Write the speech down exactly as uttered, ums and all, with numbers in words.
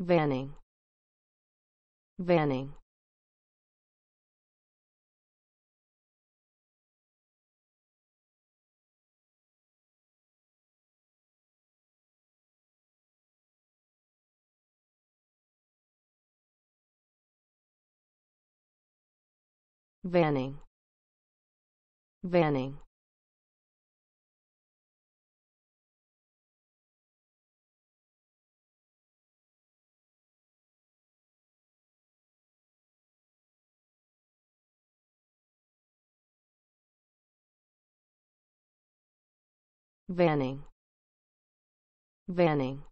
Vanning, Vanning. Vanning, Vanning. Vanning, Vanning.